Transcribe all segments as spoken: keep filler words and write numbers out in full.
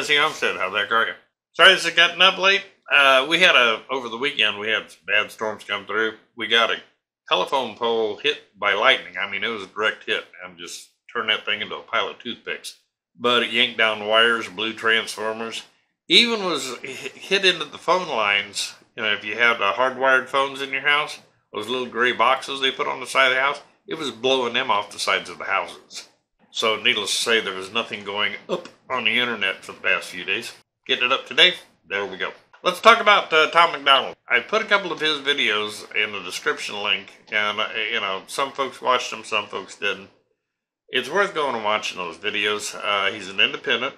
Sissy Homestead. How's that going? Sorry this is getting up late. Uh, we had a, over the weekend, we had some bad storms come through. We got a telephone pole hit by lightning. I mean, it was a direct hit. I'm just turning that thing into a pile of toothpicks. But it yanked down wires, blew transformers. Even was hit into the phone lines. You know, if you had uh, hardwired phones in your house, those little gray boxes they put on the side of the house, it was blowing them off the sides of the houses. So needless to say, there was nothing going up on the internet for the past few days. Getting it up today, there we go. Let's talk about uh, Tom McDonald. I put a couple of his videos in the description link, and uh, you know, some folks watched them, some folks didn't. It's worth going and watching those videos. Uh, he's an independent,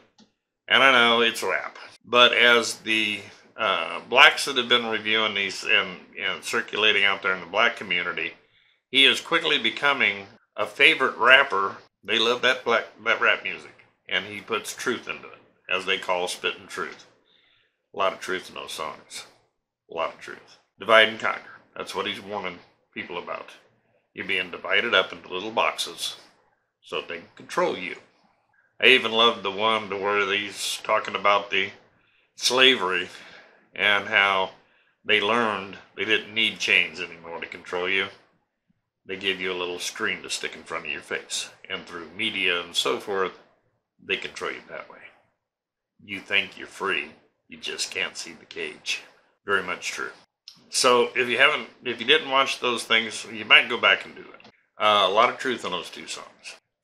and I know it's rap. But as the uh, blacks that have been reviewing these and, and circulating out there in the black community, he is quickly becoming a favorite rapper. They love that black that rap music, and he puts truth into it, as they call spitting truth. A lot of truth in those songs. A lot of truth. Divide and conquer. That's what he's warning people about. You're being divided up into little boxes so they can control you. I even loved the one to where he's talking about the slavery and how they learned they didn't need chains anymore to control you. They give you a little screen to stick in front of your face. And through media and so forth, they control you that way. You think you're free, you just can't see the cage. Very much true. So if you haven't, if you didn't watch those things, you might go back and do it. Uh, a lot of truth in those two songs.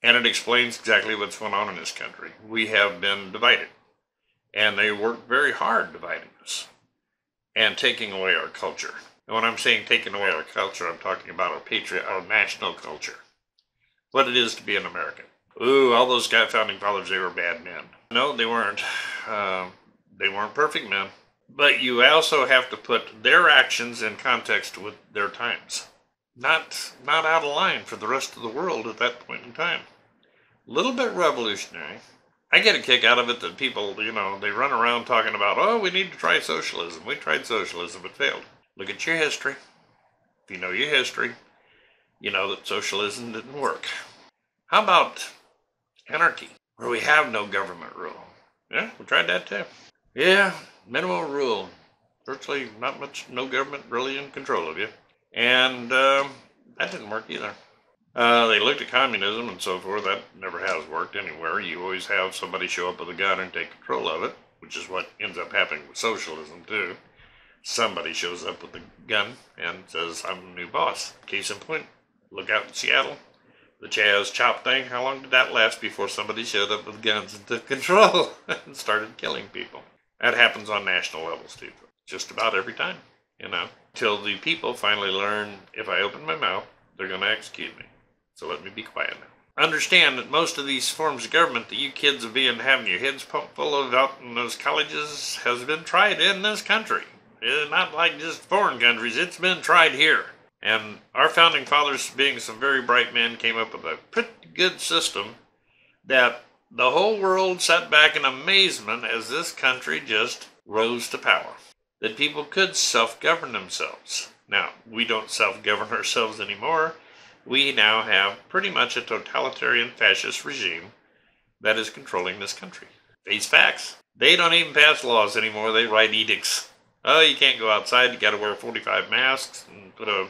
And it explains exactly what's going on in this country. We have been divided. And they work very hard dividing us and taking away our culture. And when I'm saying taking away our culture, I'm talking about our patriot, our national culture. What it is to be an American. Ooh, all those guy founding fathers, they were bad men. No, they weren't. Uh, they weren't perfect men. But you also have to put their actions in context with their times. Not, not out of line for the rest of the world at that point in time. A little bit revolutionary. I get a kick out of it that people, you know, they run around talking about, oh, we need to try socialism. We tried socialism, it failed. Look at your history. If you know your history, you know that socialism didn't work. How about anarchy, where we have no government rule? Yeah, we tried that too. Yeah, minimal rule. Virtually not much, no government really in control of you. And um, that didn't work either. Uh, they looked at communism and so forth. That never has worked anywhere. You always have somebody show up with a gun and take control of it, which is what ends up happening with socialism too. Somebody shows up with a gun and says, I'm the new boss. Case in point, look out in Seattle. The Chaz Chop thing, how long did that last before somebody showed up with guns and took control and started killing people? That happens on national levels too, just about every time, you know. Till the people finally learn, if I open my mouth, they're going to execute me. So let me be quiet now. Understand that most of these forms of government that you kids have been having your heads pumped full of out in those colleges has been tried in this country. It's not like just foreign countries. It's been tried here. And our founding fathers, being some very bright men, came up with a pretty good system that the whole world sat back in amazement as this country just rose to power. That people could self-govern themselves. Now, we don't self-govern ourselves anymore. We now have pretty much a totalitarian fascist regime that is controlling this country. These facts. They don't even pass laws anymore. They write edicts. Oh, you can't go outside. You got to wear forty-five masks and put a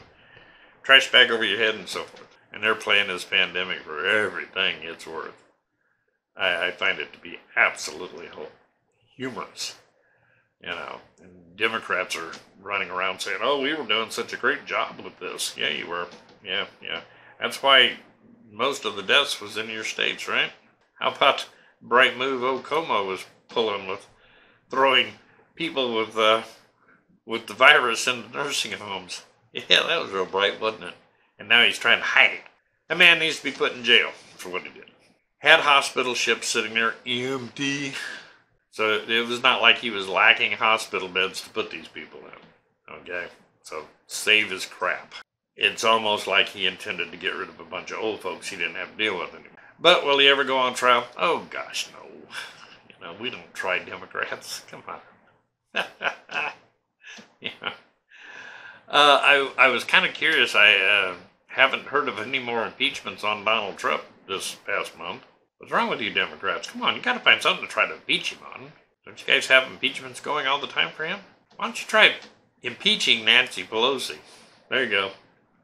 trash bag over your head and so forth. And they're playing this pandemic for everything it's worth. I, I find it to be absolutely humorous. You know, and Democrats are running around saying, oh, we were doing such a great job with this. Yeah, you were. Yeah, yeah. That's why most of the deaths was in your states, right? How about bright move old Cuomo was pulling with throwing people with, uh, with the virus into nursing homes. Yeah, that was real bright, wasn't it? And now he's trying to hide it. That man needs to be put in jail for what he did. Had hospital ships sitting there empty. So it was not like he was lacking hospital beds to put these people in, okay? So save his crap. It's almost like he intended to get rid of a bunch of old folks he didn't have to deal with anymore. But will he ever go on trial? Oh gosh, no. You know, we don't try Democrats, come on. Yeah. Uh, I, I was kind of curious, I uh, haven't heard of any more impeachments on Donald Trump this past month. What's wrong with you Democrats? Come on, you gotta find something to try to impeach him on. Don't you guys have impeachments going all the time for him? Why don't you try impeaching Nancy Pelosi? There you go.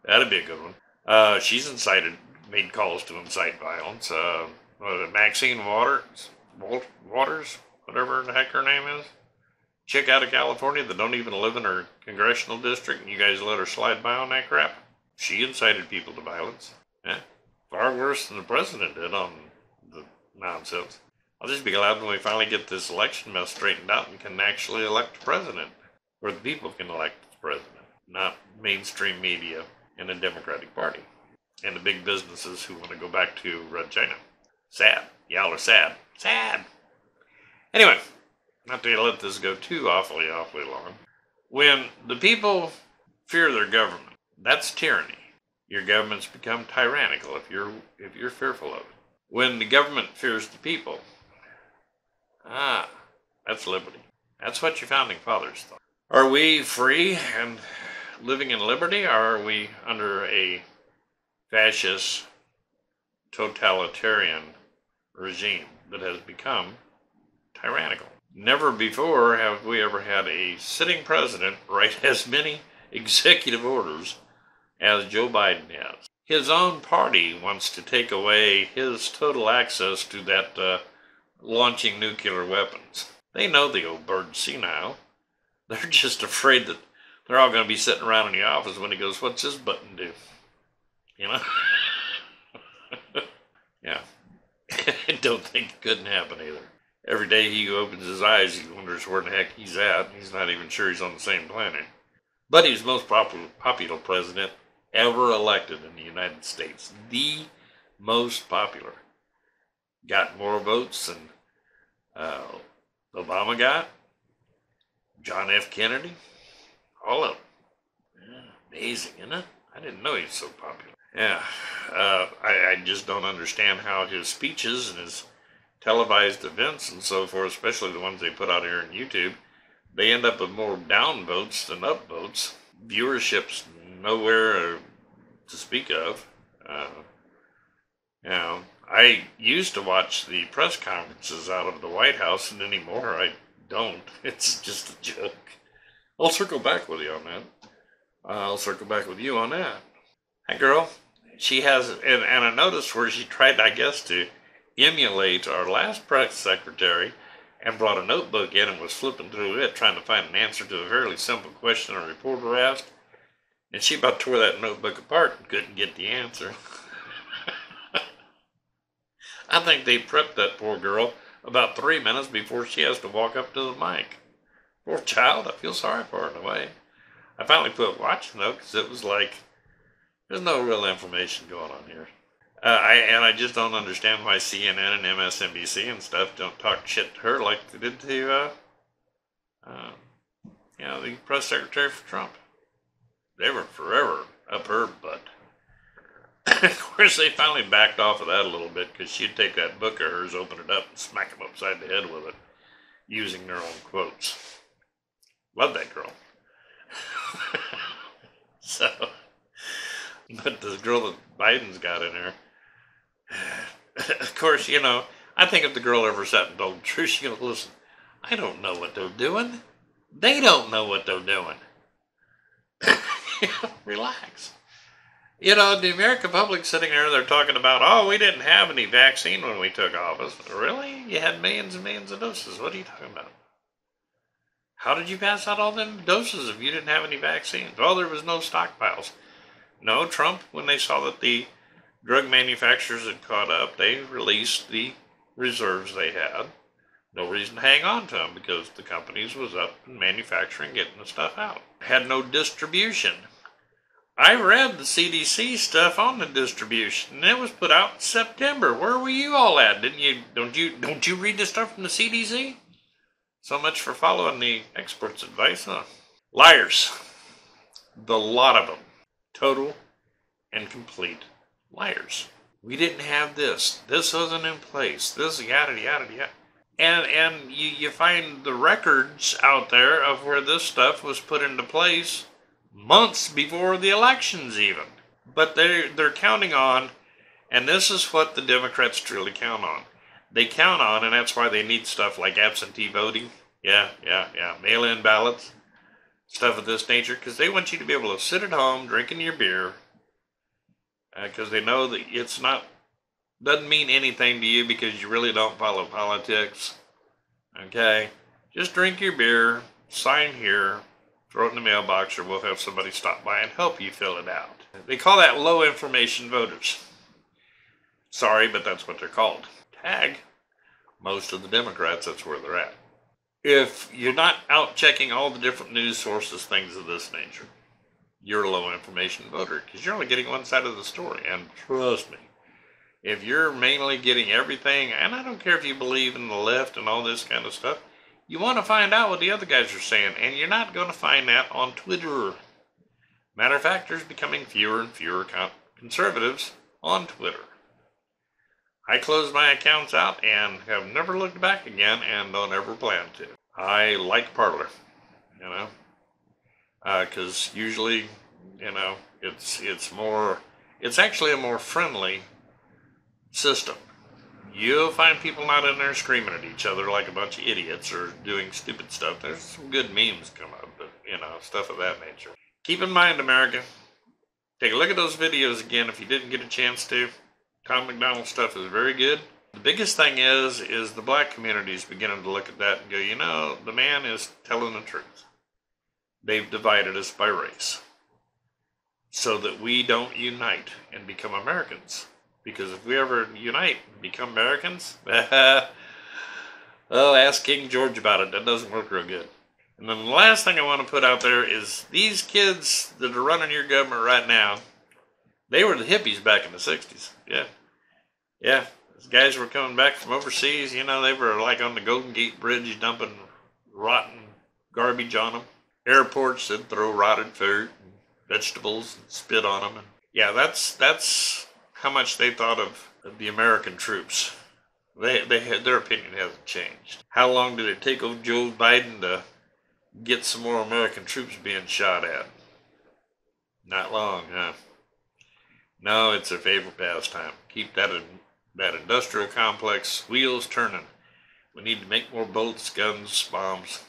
That'd be a good one. Uh, she's incited, made calls to incite violence. Uh, what is it, Maxine Waters? Waters? Whatever the heck her name is? Chick out of California that don't even live in her congressional district, and you guys let her slide by on that crap? She incited people to violence. Eh? Far worse than the president did on the nonsense. I'll just be glad when we finally get this election mess straightened out and can actually elect the president. Or the people can elect the president. Not mainstream media and the Democratic Party. And the big businesses who want to go back to Red China. Sad. Y'all are sad. Sad! Anyway. Not to let this go too awfully, awfully long. When the people fear their government, that's tyranny. Your government's become tyrannical if you're if you're fearful of it. When the government fears the people, ah, that's liberty. That's what your founding fathers thought. Are we free and living in liberty, or are we under a fascist, totalitarian regime that has become tyrannical? Never before have we ever had a sitting president write as many executive orders as Joe Biden has. His own party wants to take away his total access to that uh, launching nuclear weapons. They know the old bird's senile. They're just afraid that they're all going to be sitting around in the office when he goes, what's this button do? You know? Yeah. I don't think it couldn't happen either. Every day he opens his eyes, he wonders where the heck he's at. He's not even sure he's on the same planet. But he's the most popular, popular president ever elected in the United States. The most popular. Got more votes than uh, Obama got. John F. Kennedy. All of them. Yeah, amazing, isn't it? I didn't know he was so popular. Yeah, uh, I, I just don't understand how his speeches and his televised events and so forth, especially the ones they put out here on YouTube, they end up with more downvotes than upvotes. Viewership's nowhere to speak of. Uh, you know, I used to watch the press conferences out of the White House, and anymore I don't. It's just a joke. I'll circle back with you on that. I'll circle back with you on that. That girl, she has, and, and I noticed where she tried, I guess, to emulate our last press secretary and brought a notebook in and was flipping through it trying to find an answer to a fairly simple question a reporter asked, and she about tore that notebook apart and couldn't get the answer. I think they prepped that poor girl about three minutes before she has to walk up to the mic. Poor child, I feel sorry for her in a way. I finally quit watching though because it was like there's no real information going on here. Uh, I, and I just don't understand why C N N and M S N B C and stuff don't talk shit to her like they did to, uh, uh, you know, the press secretary for Trump. They were forever up her butt. Of course, they finally backed off of that a little bit because she'd take that book of hers, open it up, and smack him upside the head with it using their own quotes. Love that girl. So, but this girl that Biden's got in there, of course, you know, I think if the girl ever sat and told the truth, she's going to listen. I don't know what they're doing. They don't know what they're doing. Relax. You know, the American public sitting there, they're talking about, oh, we didn't have any vaccine when we took office. Really? You had millions and millions of doses. What are you talking about? How did you pass out all them doses if you didn't have any vaccines? Well, there was no stockpiles. No, Trump, when they saw that the drug manufacturers had caught up, they released the reserves they had. No reason to hang on to them because the companies was up in manufacturing, getting the stuff out. Had no distribution. I read the C D C stuff on the distribution, and it was put out in September. Where were you all at? Didn't you? Don't you? Don't you read the stuff from the C D C? So much for following the experts' advice, huh? Liars, the lot of them. Total and complete liars. We didn't have this. This wasn't in place. This yada yada yada. And and you, you find the records out there of where this stuff was put into place months before the elections even. But they're, they're counting on, and this is what the Democrats truly count on. they count on, and that's why they need stuff like absentee voting. Yeah, yeah, yeah. Mail-in ballots, stuff of this nature, because they want you to be able to sit at home drinking your beer, because uh, they know that it's not, doesn't mean anything to you because you really don't follow politics. Okay, just drink your beer, sign here, throw it in the mailbox, or we'll have somebody stop by and help you fill it out. They call that low information voters. Sorry, but that's what they're called. Tag most of the Democrats, that's where they're at. If you're not out checking all the different news sources, things of this nature, you're a low information voter, because you're only getting one side of the story. And trust me, if you're mainly getting everything, and I don't care if you believe in the left and all this kind of stuff, you want to find out what the other guys are saying, and you're not going to find that on Twitter. Matter of fact, there's becoming fewer and fewer conservatives on Twitter. I closed my accounts out and have never looked back again, and don't ever plan to. I like Parler, you know, because uh, usually, you know, it's it's more, it's actually a more friendly system. You'll find people not in there screaming at each other like a bunch of idiots or doing stupid stuff. There's some good memes come up, but, you know, stuff of that nature. Keep in mind, America, take a look at those videos again if you didn't get a chance to. Tom McDonald stuff is very good. The biggest thing is, is the black community is beginning to look at that and go, you know, the man is telling the truth. They've divided us by race so that we don't unite and become Americans. Because if we ever unite and become Americans, oh, ask King George about it. That doesn't work real good. And then the last thing I want to put out there is these kids that are running your government right now, they were the hippies back in the sixties. Yeah. Yeah. Those guys were coming back from overseas. You know, they were like on the Golden Gate Bridge dumping rotten garbage on them. Airports that throw rotted food and vegetables and spit on them. And yeah, that's... that's how much they thought of the American troops. They, they had, their opinion hasn't changed. How long did it take old Joe Biden to get some more American troops being shot at? Not long, huh? No, it's their favorite pastime. Keep that, in, that industrial complex wheels turning. We need to make more bolts, guns, bombs.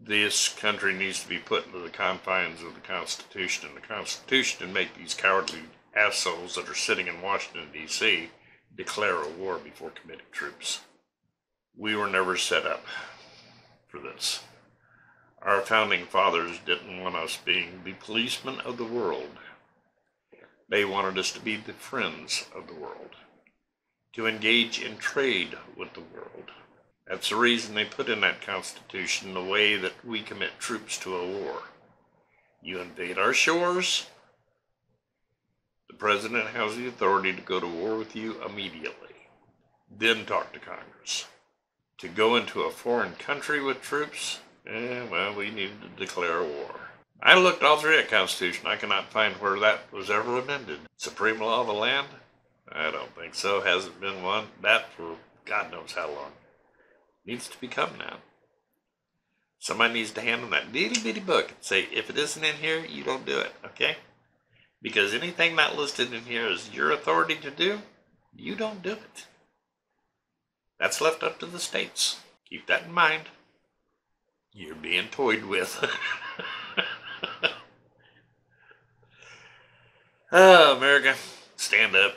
This country needs to be put into the confines of the Constitution, and the Constitution make these cowardly assholes that are sitting in Washington, D C declare a war before committing troops. We were never set up for this. Our founding fathers didn't want us being the policemen of the world. They wanted us to be the friends of the world, to engage in trade with the world. That's the reason they put in that Constitution the way that we commit troops to a war. You invade our shores, the President has the authority to go to war with you immediately, then talk to Congress. To go into a foreign country with troops, eh, well, we needed to declare war. I looked all through that Constitution. I cannot find where that was ever amended. Supreme law of the land? I don't think so. Hasn't been one. That for God knows how long. Needs to become now. Somebody needs to hand them that little bitty book and say, if it isn't in here, you don't do it, okay? Because anything not listed in here is your authority to do, you don't do it. That's left up to the states. Keep that in mind. You're being toyed with. Oh, America, stand up.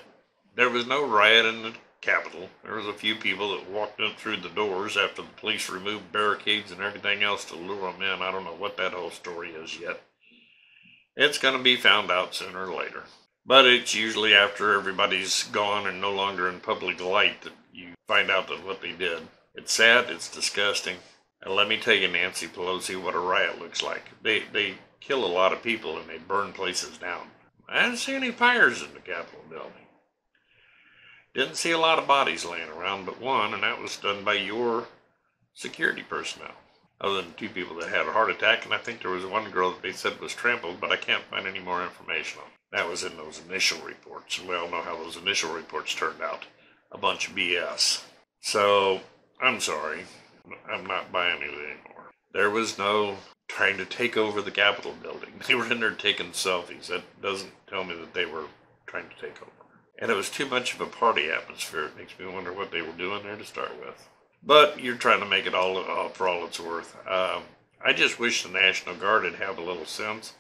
There was no riot in the Capitol. There was a few people that walked up through the doors after the police removed barricades and everything else to lure them in. I don't know what that whole story is yet. It's going to be found out sooner or later. But it's usually after everybody's gone and no longer in public light that you find out that what they did. It's sad, it's disgusting. And let me tell you, Nancy Pelosi, what a riot looks like. They, they kill a lot of people and they burn places down. I didn't see any fires in the Capitol building. Didn't see a lot of bodies laying around but one, and that was done by your security personnel. Other than two people that had a heart attack, and I think there was one girl that they said was trampled, but I can't find any more information on it. That was in those initial reports. We all know how those initial reports turned out. A bunch of B S. So, I'm sorry. I'm not buying it anymore. There was no trying to take over the Capitol building. They were in there taking selfies. That doesn't tell me that they were trying to take over. And it was too much of a party atmosphere. It makes me wonder what they were doing there to start with. But you're trying to make it all, all for all it's worth. Um, I just wish the National Guard would have a little sense,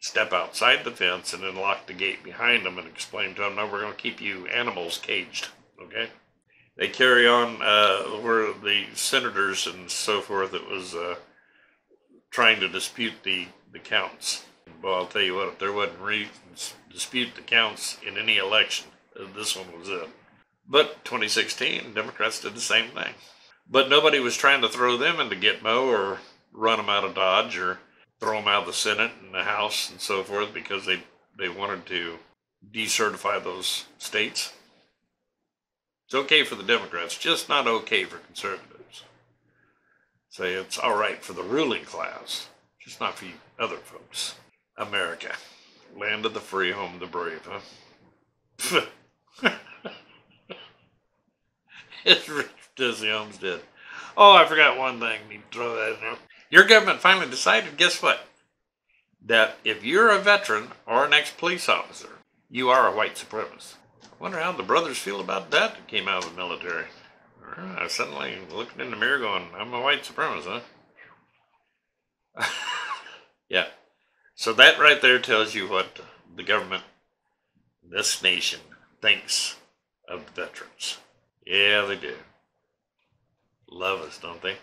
step outside the fence, and then lock the gate behind them and explain to them, no, we're going to keep you animals caged, okay? They carry on uh, where the senators and so forth that was uh, trying to dispute the, the counts. Well, I'll tell you what, if there wasn't reasons to dispute the counts in any election, this one was it. But twenty sixteen, Democrats did the same thing. But nobody was trying to throw them into Gitmo or run them out of Dodge or throw them out of the Senate and the House and so forth because they, they wanted to decertify those states. It's okay for the Democrats, just not okay for conservatives. Say it's all right for the ruling class, just not for you other folks. America, land of the free, home of the brave, huh? It's rich as the homes did. Oh, I forgot one thing. Need to throw that in there. Your government finally decided, guess what? That if you're a veteran or an ex-police officer, you are a white supremacist. I wonder how the brothers feel about that that came out of the military. I was suddenly looking in the mirror going, I'm a white supremacist, huh? Yeah. So that right there tells you what the government, this nation, thinks of veterans. Yeah, they do. Love us, don't they?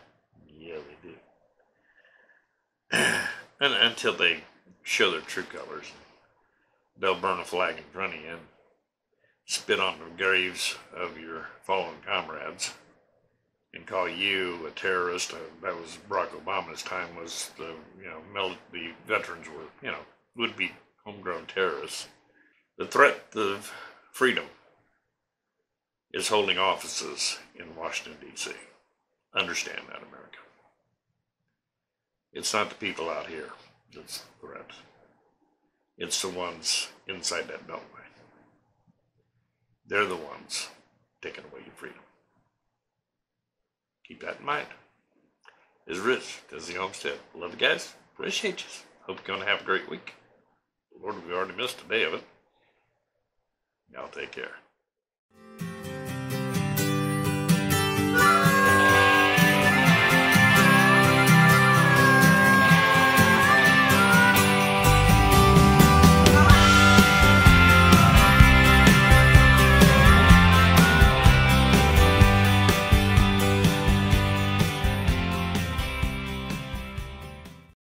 Yeah, they do. And until they show their true colors, they'll burn a flag in front of you and spit on the graves of your fallen comrades and call you a terrorist. Uh, that was Barack Obama's time, was the, you know, mil the veterans were, you know, would be homegrown terrorists. The threat of freedom is holding offices in Washington, D C Understand that, America. It's not the people out here that's the threat. It's the ones inside that beltway. They're the ones taking away your freedom. Keep that in mind. It's rich as the homestead. Love you guys. Appreciate you. Hope you're going to have a great week. Lord, we already missed a day of it. Y'all take care.